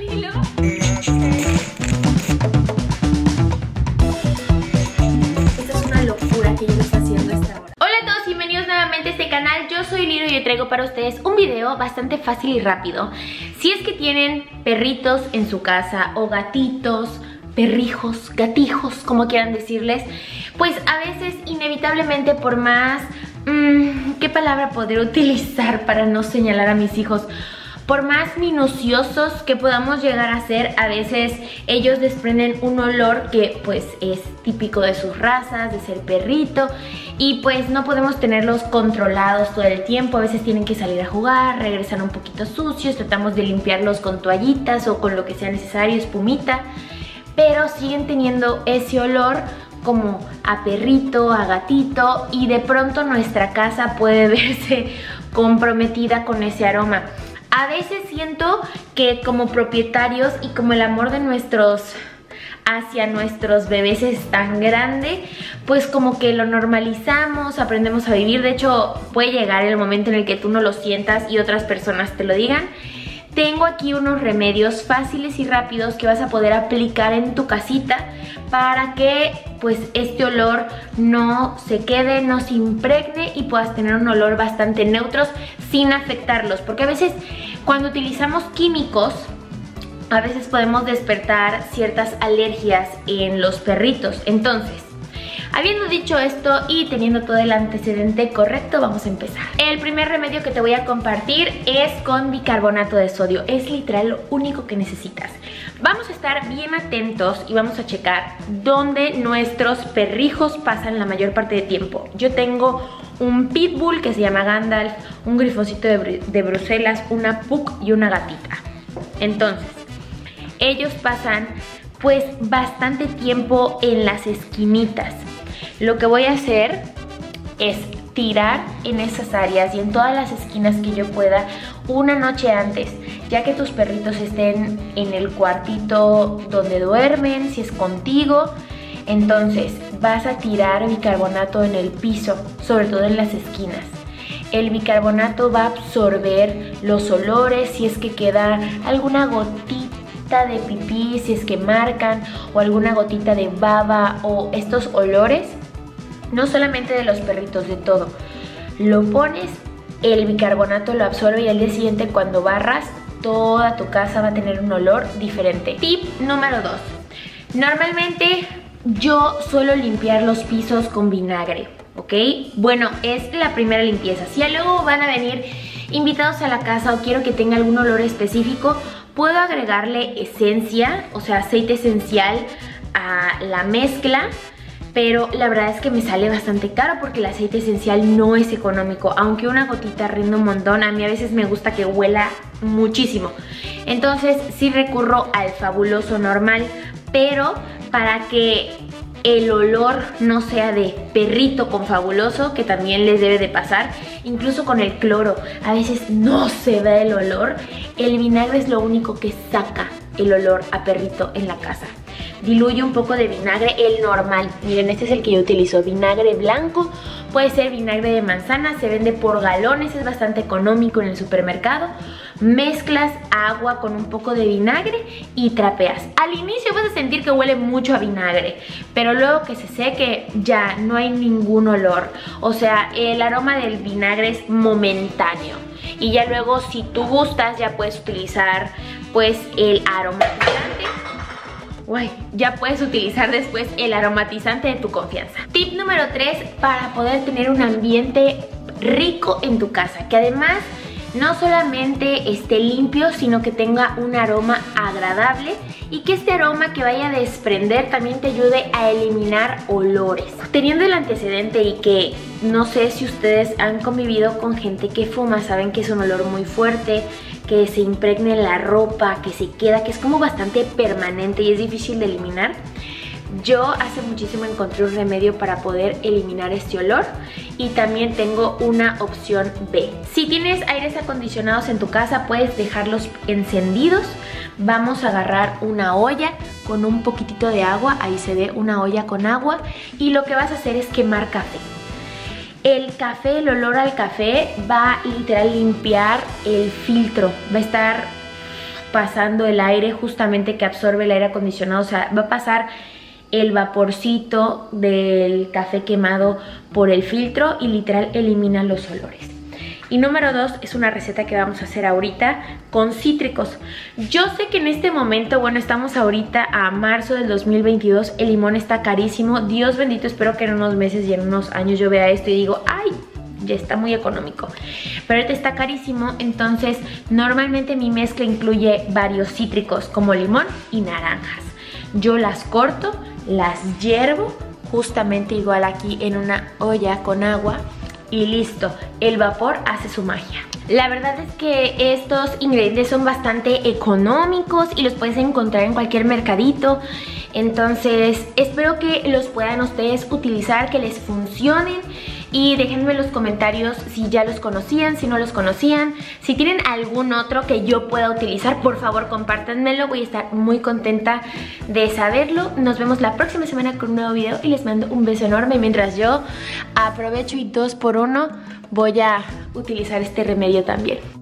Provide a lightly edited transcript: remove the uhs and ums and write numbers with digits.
Lilo. Esta es una locura que yo me estoy haciendo esta hora. Hola a todos, bienvenidos nuevamente a este canal. Yo soy Lilo y hoy traigo para ustedes un video bastante fácil y rápido. Si es que tienen perritos en su casa o gatitos, perrijos, gatijos, como quieran decirles, pues a veces inevitablemente por más... ¿qué palabra podré utilizar para no señalar a mis hijos? Por más minuciosos que podamos llegar a ser, a veces ellos desprenden un olor que pues es típico de sus razas, de ser perrito, y pues no podemos tenerlos controlados todo el tiempo. A veces tienen que salir a jugar, regresan un poquito sucios, tratamos de limpiarlos con toallitas o con lo que sea necesario, espumita, pero siguen teniendo ese olor como a perrito, a gatito, y de pronto nuestra casa puede verse comprometida con ese aroma. A veces siento que como propietarios y como el amor de nuestros hacia nuestros bebés es tan grande, pues como que lo normalizamos, aprendemos a vivir. De hecho, puede llegar el momento en el que tú no lo sientas y otras personas te lo digan. Tengo aquí unos remedios fáciles y rápidos que vas a poder aplicar en tu casita para que pues este olor no se quede, no se impregne y puedas tener un olor bastante neutro sin afectarlos. Porque a veces cuando utilizamos químicos, a veces podemos despertar ciertas alergias en los perritos. Entonces, habiendo dicho esto y teniendo todo el antecedente correcto, vamos a empezar. El primer remedio que te voy a compartir es con bicarbonato de sodio. Es literal lo único que necesitas. Vamos a estar bien atentos y vamos a checar dónde nuestros perrijos pasan la mayor parte del tiempo. Yo tengo un pitbull que se llama Gandalf, un grifoncito de Bruselas, una pug y una gatita. Entonces, ellos pasan pues bastante tiempo en las esquinitas. Lo que voy a hacer es tirar en esas áreas y en todas las esquinas que yo pueda una noche antes, ya que tus perritos estén en el cuartito donde duermen, si es contigo. Entonces vas a tirar bicarbonato en el piso, sobre todo en las esquinas. El bicarbonato va a absorber los olores, si es que queda alguna gotita de pipí, si es que marcan, o alguna gotita de baba, o estos olores, no solamente de los perritos, de todo. Lo pones, el bicarbonato lo absorbe y al día siguiente cuando barras, toda tu casa va a tener un olor diferente. Tip número 2. Normalmente yo suelo limpiar los pisos con vinagre, ¿ok? Bueno, es la primera limpieza. Si luego van a venir invitados a la casa o quiero que tenga algún olor específico, puedo agregarle esencia, o sea, aceite esencial a la mezcla, pero la verdad es que me sale bastante caro porque el aceite esencial no es económico, aunque una gotita rinde un montón. A mí a veces me gusta que huela muchísimo. Entonces sí recurro al fabuloso normal, pero para que el olor no sea de perrito con fabuloso, que también les debe de pasar, incluso con el cloro, a veces no se ve el olor. El vinagre es lo único que saca el olor a perrito en la casa. Diluye un poco de vinagre, el normal. Miren, este es el que yo utilizo, vinagre blanco, puede ser vinagre de manzana, se vende por galones, es bastante económico en el supermercado. Mezclas agua con un poco de vinagre y trapeas. Al inicio vas a sentir que huele mucho a vinagre, pero luego que se seque ya no hay ningún olor. O sea, el aroma del vinagre es momentáneo. Y ya luego, si tú gustas, ya puedes utilizar pues el aromatizante. Uy, ya puedes utilizar después el aromatizante de tu confianza. Tip número 3 para poder tener un ambiente rico en tu casa, que además no solamente esté limpio, sino que tenga un aroma agradable y que este aroma que vaya a desprender también te ayude a eliminar olores. Teniendo el antecedente y que no sé si ustedes han convivido con gente que fuma, saben que es un olor muy fuerte, que se impregna en la ropa, que se queda, que es como bastante permanente y es difícil de eliminar. Yo hace muchísimo encontré un remedio para poder eliminar este olor y también tengo una opción B. Si tienes aires acondicionados en tu casa, puedes dejarlos encendidos. Vamos a agarrar una olla con un poquitito de agua, ahí se ve una olla con agua, y lo que vas a hacer es quemar café. El café, el olor al café va a literal limpiar el filtro, va a estar pasando el aire justamente que absorbe el aire acondicionado, o sea, va a pasar el vaporcito del café quemado por el filtro y literal elimina los olores. Y número 2 es una receta que vamos a hacer ahorita con cítricos. Yo sé que en este momento, bueno, estamos ahorita a marzo del 2022, el limón está carísimo. Dios bendito, espero que en unos meses y en unos años yo vea esto y digo, ¡ay! Ya está muy económico, pero este está carísimo. Entonces normalmente mi mezcla incluye varios cítricos como limón y naranjas. Yo las corto, las hiervo justamente igual aquí en una olla con agua y listo, el vapor hace su magia. La verdad es que estos ingredientes son bastante económicos y los puedes encontrar en cualquier mercadito. Entonces espero que los puedan ustedes utilizar, que les funcionen. Y déjenme en los comentarios si ya los conocían, si no los conocían. Si tienen algún otro que yo pueda utilizar, por favor compártanmelo. Voy a estar muy contenta de saberlo. Nos vemos la próxima semana con un nuevo video y les mando un beso enorme. Mientras yo aprovecho y 2x1 voy a utilizar este remedio también.